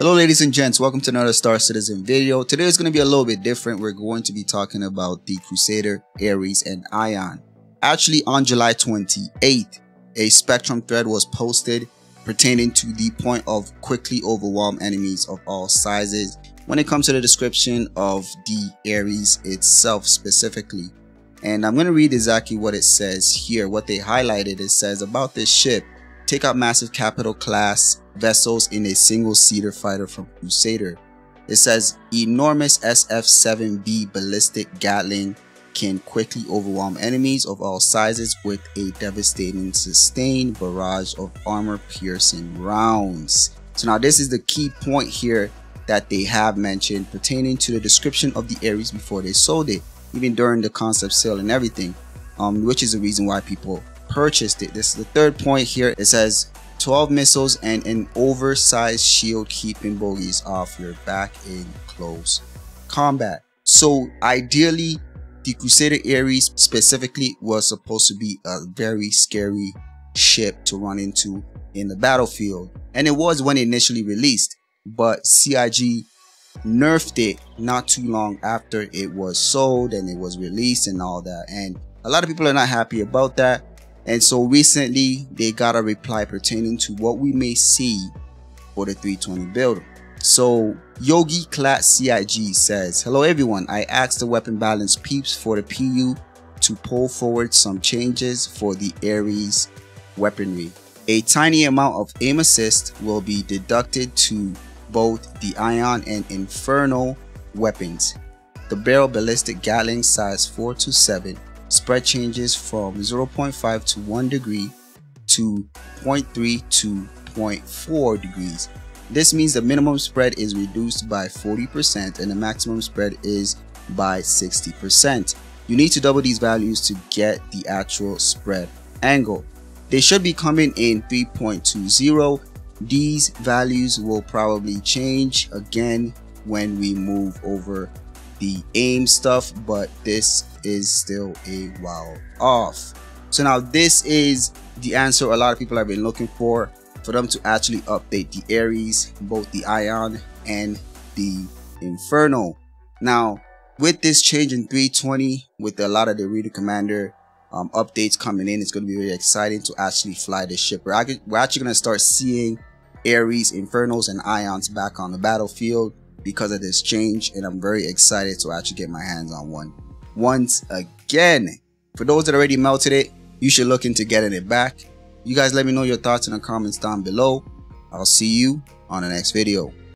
Hello ladies and gents, welcome to another Star Citizen video. Today is going to be a little bit different. We're going to be talking about the Crusader, Ares, and Ion. Actually, on July 28th, a Spectrum thread was posted pertaining to the point of quickly overwhelm enemies of all sizes when it comes to the description of the Ares itself specifically. And I'm going to read exactly what it says here. What they highlighted, it says about this ship: take out massive capital class vessels in a single-seater fighter from Crusader. It says enormous SF7B ballistic Gatling can quickly overwhelm enemies of all sizes with a devastating sustained barrage of armor-piercing rounds. So now this is the key point here that they have mentioned pertaining to the description of the Ares before they sold it, even during the concept sale and everything, which is the reason why people purchased it. This is the third point here. It says 12 missiles and an oversized shield keeping bogeys off your back in close combat. So ideally, the Crusader Ares specifically was supposed to be a very scary ship to run into in the battlefield, and it was when initially released, but CIG nerfed it not too long after it was sold and it was released and all that, and a lot of people are not happy about that. And so recently they got a reply pertaining to what we may see for the 320 build. So Yogi Clat CIG says, "Hello everyone, I asked the weapon balance peeps for the PU to pull forward some changes for the Ares weaponry. A tiny amount of aim assist will be deducted to both the Ion and Inferno weapons. The barrel ballistic Gatling size 4 to 7 spread changes from 0.5 to 1 degree to 0.3 to 0.4 degrees. This means the minimum spread is reduced by 40% and the maximum spread is by 60%. You need to double these values to get the actual spread angle. They should be coming in 3.20. These values will probably change again when we move over the aim stuff, but this is still a while off." So now this is the answer a lot of people have been looking for them to actually update the Ares, both the Ion and the Inferno. Now with this change in 320, with a lot of the Reader Commander updates coming in, it's going to be very exciting to actually fly this ship. We're actually going to start seeing Ares, Infernos, and Ions back on the battlefield because of this change, and I'm very excited to actually get my hands on one once again. For those that already melted it, you should look into getting it back. You guys let me know your thoughts in the comments down below. I'll see you on the next video.